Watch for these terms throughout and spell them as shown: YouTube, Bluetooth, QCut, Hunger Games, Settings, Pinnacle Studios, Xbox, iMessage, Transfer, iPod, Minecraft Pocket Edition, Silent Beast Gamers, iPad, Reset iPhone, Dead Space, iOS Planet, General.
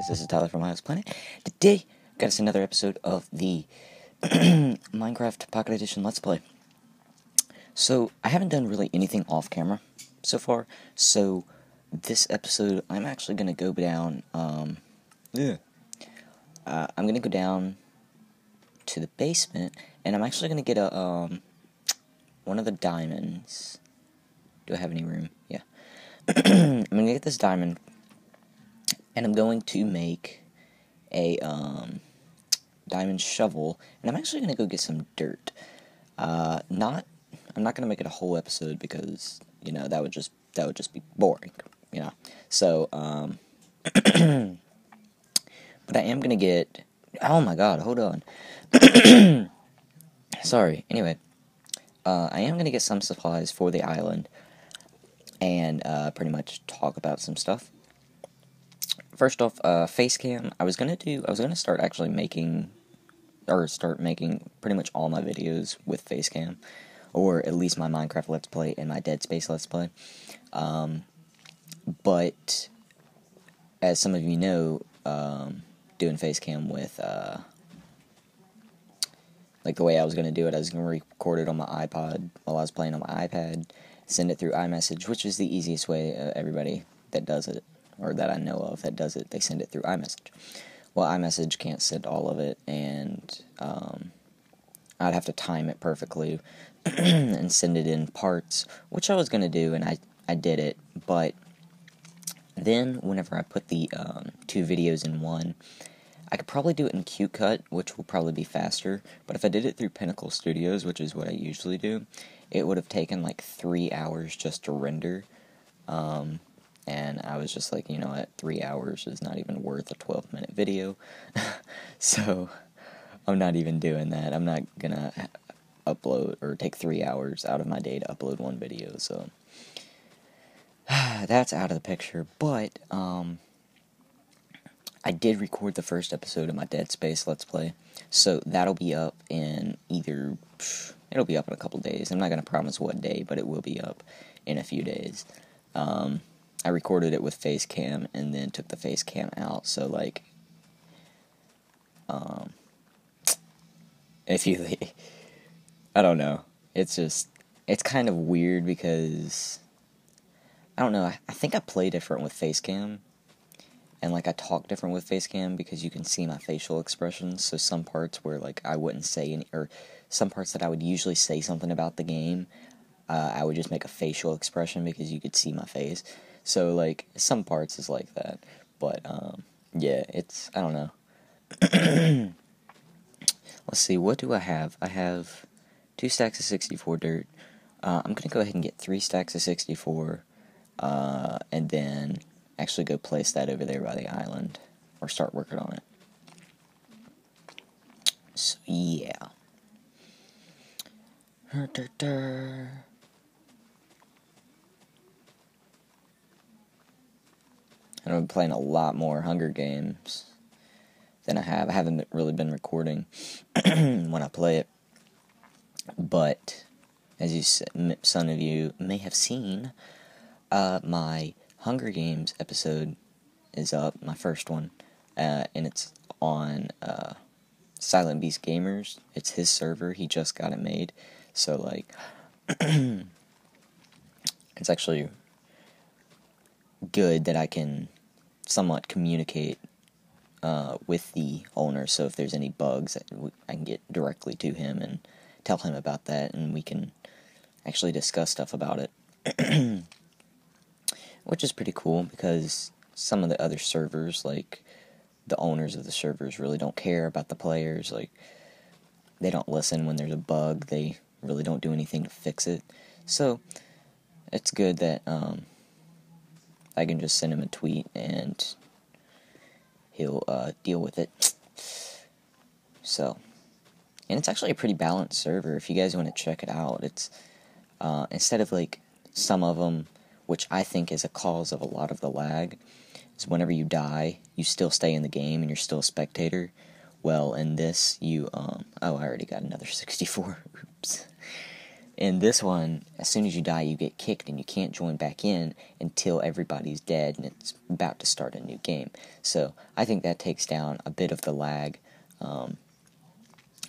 guys, this is Tyler from iOS Planet. Today, got us another episode of the Minecraft Pocket Edition Let's Play. So, I haven't done really anything off camera so far, so this episode, I'm actually going to go down, I'm going to go down to the basement, and I'm actually going to get a, one of the diamonds. Do I have any room? Yeah. I'm going to get this diamond, and I'm going to make a diamond shovel, and I'm actually going to go get some dirt. I'm not going to make it a whole episode because, you know, that would just be boring, you know. So, but I am going to get, oh my god, hold on. Sorry. Anyway, I am going to get some supplies for the island and pretty much talk about some stuff. First off, face cam. I was gonna start actually making, or start making pretty much all my videos with face cam, or at least my Minecraft Let's Play and my Dead Space Let's Play. But as some of you know, doing face cam with like the way I was gonna do it, I was gonna record it on my iPod while I was playing on my iPad, send it through iMessage, which is the easiest way. Everybody that does it, or that I know of that does it, they send it through iMessage. Well, iMessage can't send all of it, and I'd have to time it perfectly and send it in parts, which I was going to do, and I did it, but then whenever I put the two videos in one, I could probably do it in QCut, which will probably be faster, but if I did it through Pinnacle Studios, which is what I usually do, it would have taken like 3 hours just to render, and I was just like, you know what, 3 hours is not even worth a 12-minute video, so I'm not even doing that. I'm not gonna upload, or take 3 hours out of my day to upload one video, so that's out of the picture, but, I did record the first episode of my Dead Space Let's Play, so that'll be up in either, it'll be up in a couple days. I'm not gonna promise what day, but it will be up in a few days. I recorded it with face cam and then took the face cam out, so like, if you, I don't know, it's just, it's kind of weird because, I don't know, I think I play different with face cam, and like I talk different with face cam because you can see my facial expressions, so some parts where like I wouldn't say any, or some parts that I would usually say something about the game, I would just make a facial expression because you could see my face. So, like, some parts is like that, but, yeah, it's, I don't know. Let's see, what do I have? I have 2 stacks of 64 dirt. I'm gonna go ahead and get 3 stacks of 64, and then actually go place that over there by the island, or start working on it. So, yeah. And I've been playing a lot more Hunger Games than I have. I haven't really been recording when I play it. But, as you, some of you may have seen, my Hunger Games episode is up, my first one. And it's on Silent Beast Gamers. It's his server. He just got it made. So, like, it's actually good that I can somewhat communicate with the owner, so if there's any bugs, I can get directly to him and tell him about that, and we can actually discuss stuff about it, which is pretty cool, because some of the other servers, like, the owners of the servers really don't care about the players, like, they don't listen when there's a bug, they really don't do anything to fix it, so it's good that, I can just send him a tweet and he'll deal with it. So, and it's actually a pretty balanced server. If you guys want to check it out, it's instead of like some of them, which I think is a cause of a lot of the lag, is whenever you die, you still stay in the game and you're still a spectator. Well, in this, you I already got another 64. Oops. In this one, as soon as you die, you get kicked and you can't join back in until everybody's dead and it's about to start a new game. So I think that takes down a bit of the lag.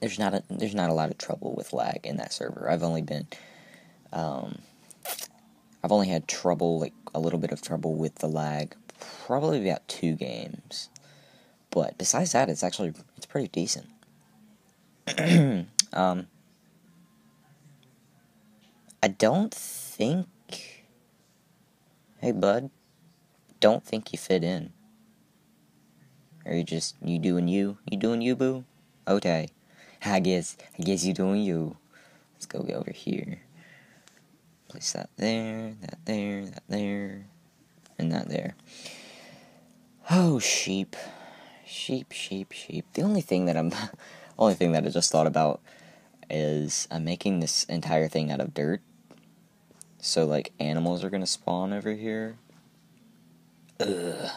There's not a lot of trouble with lag in that server. I've only had trouble, like a little bit of trouble with the lag, probably about 2 games. But besides that, it's pretty decent. I don't think, hey bud, don't think you fit in. Are you just, you doing you boo? Okay, I guess you doing you. Let's go over here. Place that there, that there, that there, and that there. Oh, sheep. The only thing that I just thought about is I'm making this entire thing out of dirt. So like animals are gonna spawn over here. Ugh.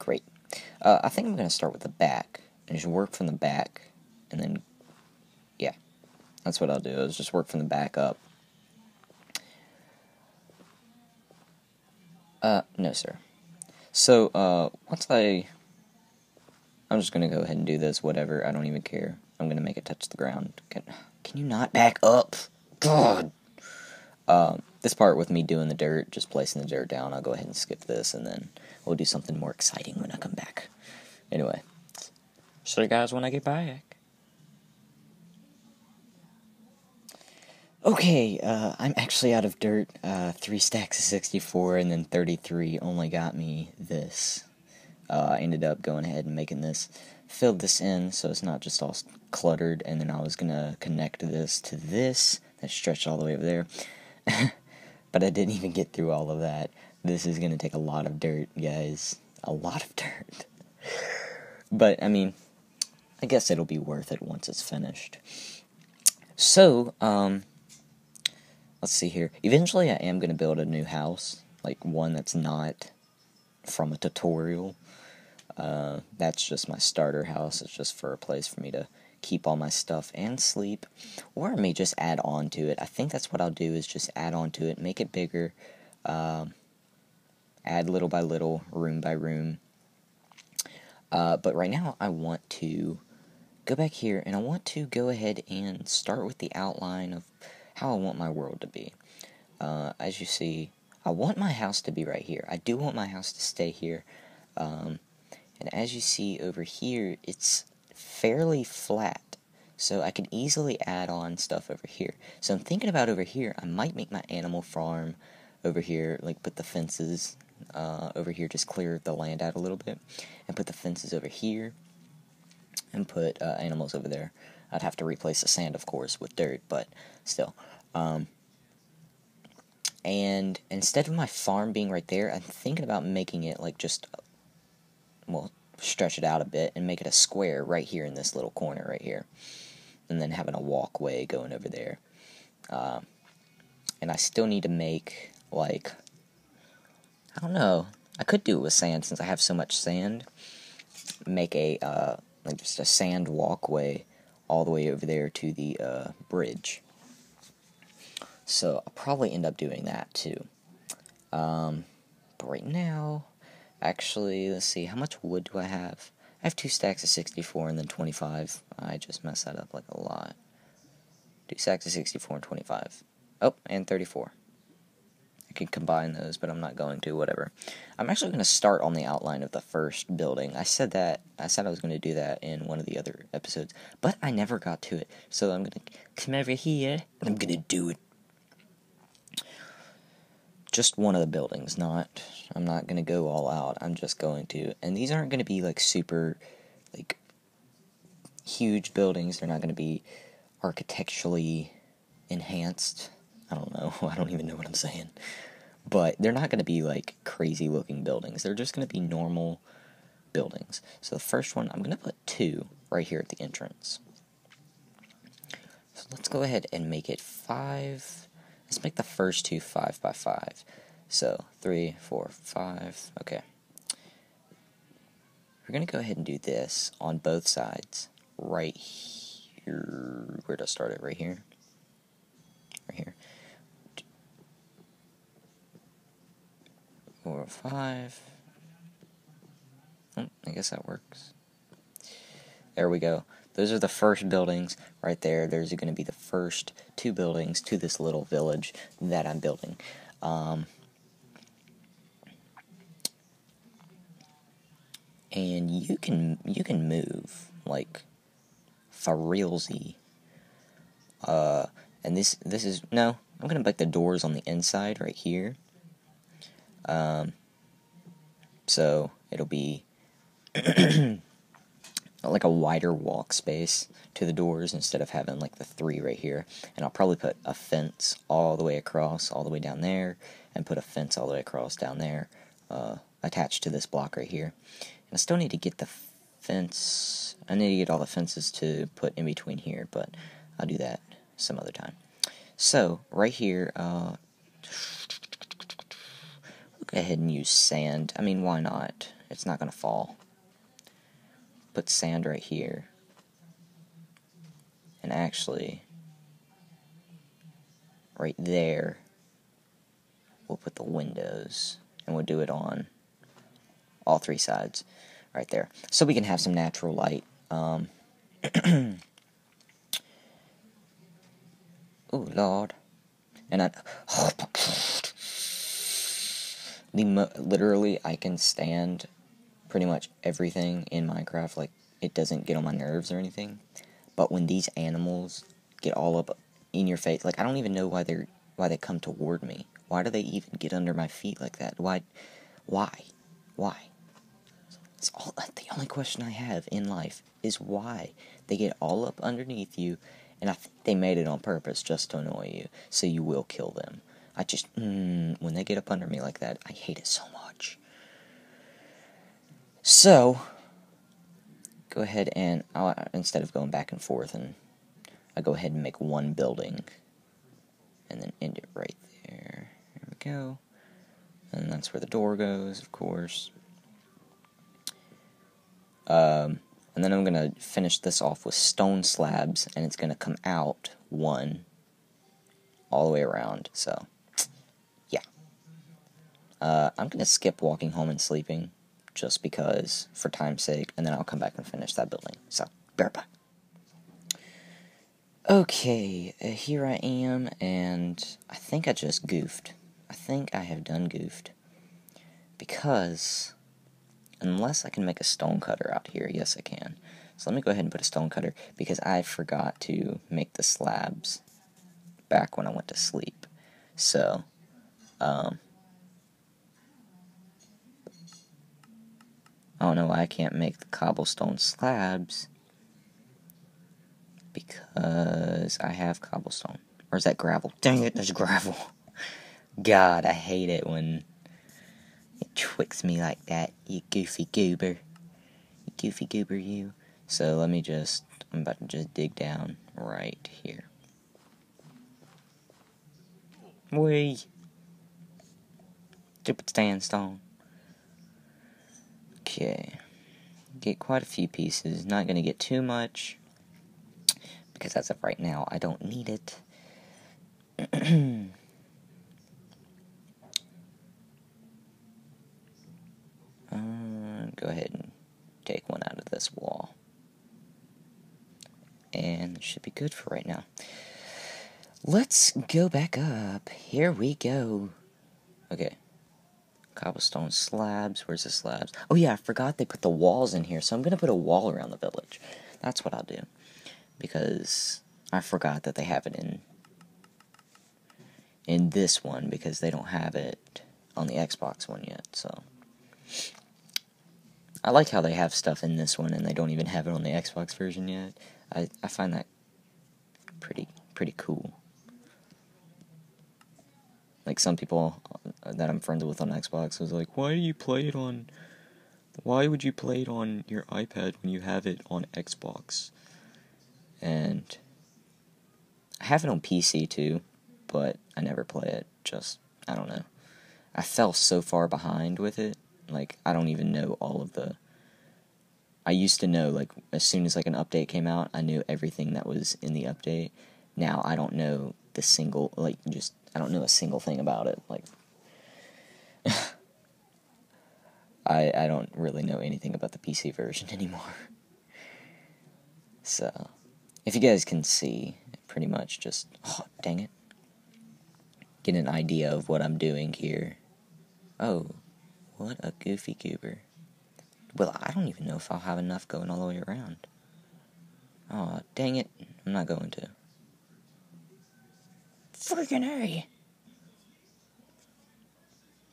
Great. I think I'm gonna start with the back and just work from the back, and then yeah, that's what I'll do. Is just work from the back up. No sir. So I'm just gonna go ahead and do this. Whatever, I don't even care. I'm gonna make it touch the ground. Can you not back up? God. This part with me doing the dirt, just placing the dirt down, I'll go ahead and skip this, and then we'll do something more exciting when I come back. Anyway, see you guys when I get back. Okay, I'm actually out of dirt. 3 stacks of 64, and then 33 only got me this. I ended up going ahead and making this, filled this in so it's not just all cluttered, and then I was going to connect this to this, that stretched all the way over there, but I didn't even get through all of that. This is going to take a lot of dirt, guys, a lot of dirt, but I mean, I guess it'll be worth it once it's finished. So, let's see here, eventually I am going to build a new house, like one that's not from a tutorial. That's just my starter house. It's just for a place for me to keep all my stuff and sleep, or I may just add on to it. I think that's what I'll do, is just add on to it, make it bigger, add little by little, room by room. But right now I want to go back here, and I want to go ahead and start with the outline of how I want my world to be. As you see, I want my house to be right here. I do want my house to stay here. And as you see over here, it's fairly flat. So I could easily add on stuff over here. So I'm thinking about over here, I might make my animal farm over here, like put the fences over here, just clear the land out a little bit, and put the fences over here, and put animals over there. I'd have to replace the sand, of course, with dirt, but still. And instead of my farm being right there, I'm thinking about making it like just, well, stretch it out a bit and make it a square right here in this little corner right here. And then having a walkway going over there. And I still need to make, like, I don't know. I could do it with sand since I have so much sand. Make a, like just a sand walkway all the way over there to the bridge. So I'll probably end up doing that too. But right now, actually, let's see, how much wood do I have? I have 2 stacks of 64 and then 25. I just messed that up like a lot. 2 stacks of 64 and 25. Oh, and 34. I could combine those, but I'm not going to, whatever. I'm actually going to start on the outline of the first building. I said I was going to do that in one of the other episodes, but I never got to it. So I'm going to come over here, and I'm going to do it. Just one of the buildings, I'm not going to go all out, I'm just going to, and these aren't going to be, like, super, like, huge buildings, they're not going to be architecturally enhanced, I don't know, I don't even know what I'm saying, but they're not going to be, like, crazy looking buildings, they're just going to be normal buildings. So the first one, I'm going to put 2 right here at the entrance, so let's go ahead and make it 5. Let's make the first 2 5x5. So 3, 4, 5. Okay. We're going to go ahead and do this on both sides right here. here. Where'd I start it? Right here? Right here. 4, 5. Oh, I guess that works. There we go. Those are the first buildings right there. There's going to be the first 2 buildings to this little village that I'm building. And you can move like for realsy. And this is no. I'm going to put the doors on the inside right here. So it'll be like a wider walk space to the doors instead of having like the 3 right here. And I'll probably put a fence all the way across, all the way down there, and put a fence all the way across down there, attached to this block right here. And I still need to get the fence. I need to get all the fences to put in between here, but I'll do that some other time. So right here, we'll go ahead and use sand. I mean, why not? It's not gonna fall. Put sand right here, and actually right there we'll put the windows, and we'll do it on all 3 sides right there so we can have some natural light. Oh Lord. And literally I can stand pretty much everything in Minecraft, like, it doesn't get on my nerves or anything, but when these animals get all up in your face, like, I don't even know why they come toward me. Why do they even get under my feet like that? Why? It's all, the only question I have in life is why they get all up underneath you, and I think they made it on purpose just to annoy you, so you will kill them. I just, when they get up under me like that, I hate it so much. So, go ahead and, instead of going back and forth, and I'll go ahead and make one building, and then end it right there. There we go. And that's where the door goes, of course. And then I'm going to finish this off with stone slabs, and it's going to come out 1 all the way around. So, yeah. I'm going to skip walking home and sleeping, just because, for time's sake, and then I'll come back and finish that building. So, be right back. Okay, here I am, and I think I just goofed. I think I have done goofed. Because, unless I can make a stone cutter out here, yes I can. So let me go ahead and put a stone cutter, because I forgot to make the slabs back when I went to sleep. So, I don't know why I can't make the cobblestone slabs, because I have cobblestone. Or is that gravel? Dang it, there's gravel. God, I hate it when it tricks me like that, you goofy goober. You goofy goober, you. So let me just, I'm about to just dig down right here. Wee. Stupid sandstone. Okay, get quite a few pieces, not going to get too much, because as of right now, I don't need it. Go ahead and take one out of this wall, and it should be good for right now. Let's go back up, here we go. Okay. Cobblestone slabs, where's the slabs? Oh yeah, I forgot they put the walls in here, so I'm going to put a wall around the village. That's what I'll do, because I forgot that they have it in this one, because they don't have it on the Xbox one yet, so. I like how they have stuff in this one, and they don't even have it on the Xbox version yet. I find that pretty cool. Like, some people that I'm friends with on Xbox was like, why would you play it on your iPad when you have it on Xbox? And I have it on PC too, but I never play it. Just, I don't know. I fell so far behind with it. Like, I don't even know all of the I used to know, like, as soon as, like, an update came out, I knew everything that was in the update. Now I don't know the single, like, just, I don't know a single thing about it. Like, I don't really know anything about the PC version anymore. So, if you guys can see, pretty much just, oh, dang it. Get an idea of what I'm doing here. Oh, what a goofy goober. Well, I don't even know if I'll have enough going all the way around. Oh, dang it. I'm not going to. Freaking A!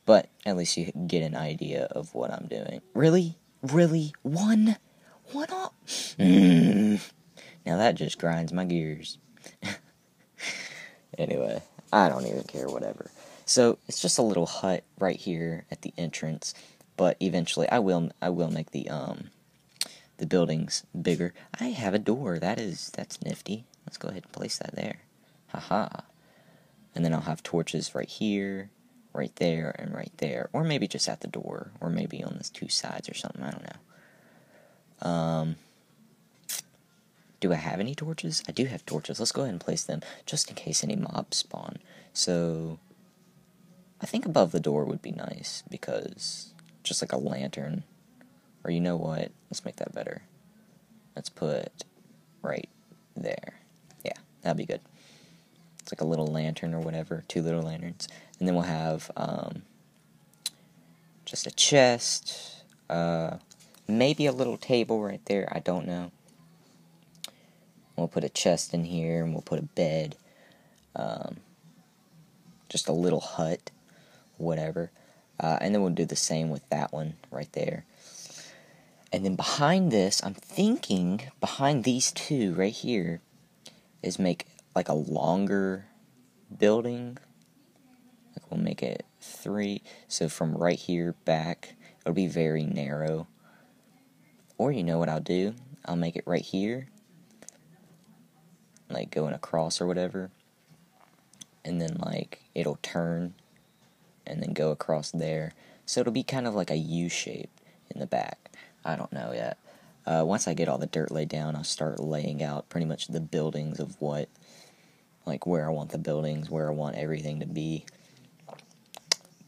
But at least you get an idea of what I'm doing. Really? Really? One? One up? Now that just grinds my gears. Anyway, I don't even care, whatever. So, it's just a little hut right here at the entrance. But eventually, I will make the buildings bigger. I have a door. That's nifty. Let's go ahead and place that there. Haha. And then I'll have torches right here, right there, and right there, or maybe just at the door, or maybe on the two sides or something. I don't know. Do I have any torches? I do have torches. Let's go ahead and place them just in case any mobs spawn. So I think above the door would be nice because. Just like a lantern, or you know what, let's make that better. Let's put right there. Yeah, that'd be good. It's like a little lantern or whatever, two little lanterns, and then we'll have just a chest, maybe a little table right there, I don't know. We'll put a chest in here, and we'll put a bed, just a little hut, whatever. And then we'll do the same with that one right there. And then behind this, I'm thinking behind these two right here is make like a longer building. Like we'll make it 3. So from right here back, it'll be very narrow. Or you know what I'll do? I'll make it right here. Like going across or whatever. And then like it'll turn. And then go across there. So it'll be kind of like a U shape in the back. I don't know yet. Once I get all the dirt laid down, I'll start laying out pretty much the buildings of what, like where I want the buildings, where I want everything to be.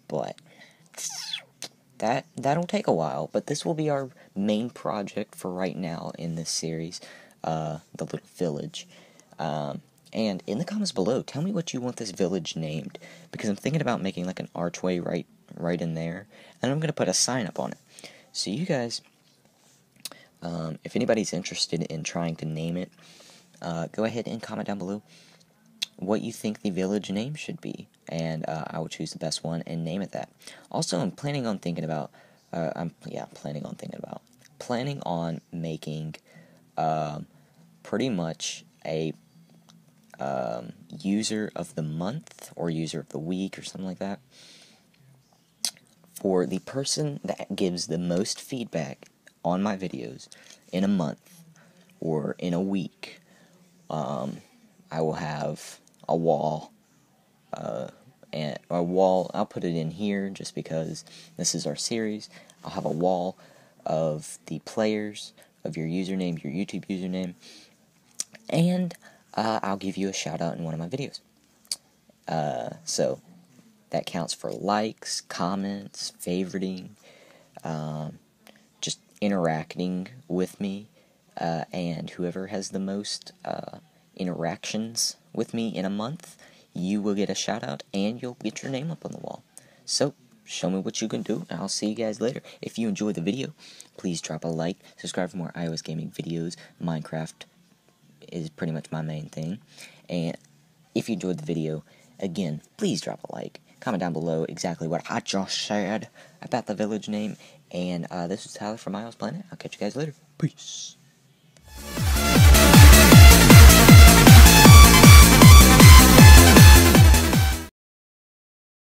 But that'll take a while. But this will be our main project for right now in this series, the little village. And in the comments below, tell me what you want this village named, because I'm thinking about making like an archway right in there, and I'm going to put a sign up on it. So you guys, if anybody's interested in trying to name it, go ahead and comment down below what you think the village name should be, and I will choose the best one and name it that. Also, I'm planning on planning on making pretty much a user of the month or user of the week or something like that for the person that gives the most feedback on my videos in a month or in a week. I will have a wall I'll put it in here just because this is our series. I'll have a wall of the players, of your username, your YouTube username, and I'll give you a shout out in one of my videos. So that counts for likes, comments, favoriting, just interacting with me, and whoever has the most interactions with me in a month, you will get a shout out and you'll get your name up on the wall. So show me what you can do, and I'll see you guys later. If you enjoyed the video, please drop a like, subscribe for more iOS gaming videos, Minecraft is pretty much my main thing, and if you enjoyed the video, again, please drop a like, comment down below exactly what I just said about the village name, and this is Tyler from iOS Planet. I'll catch you guys later. Peace.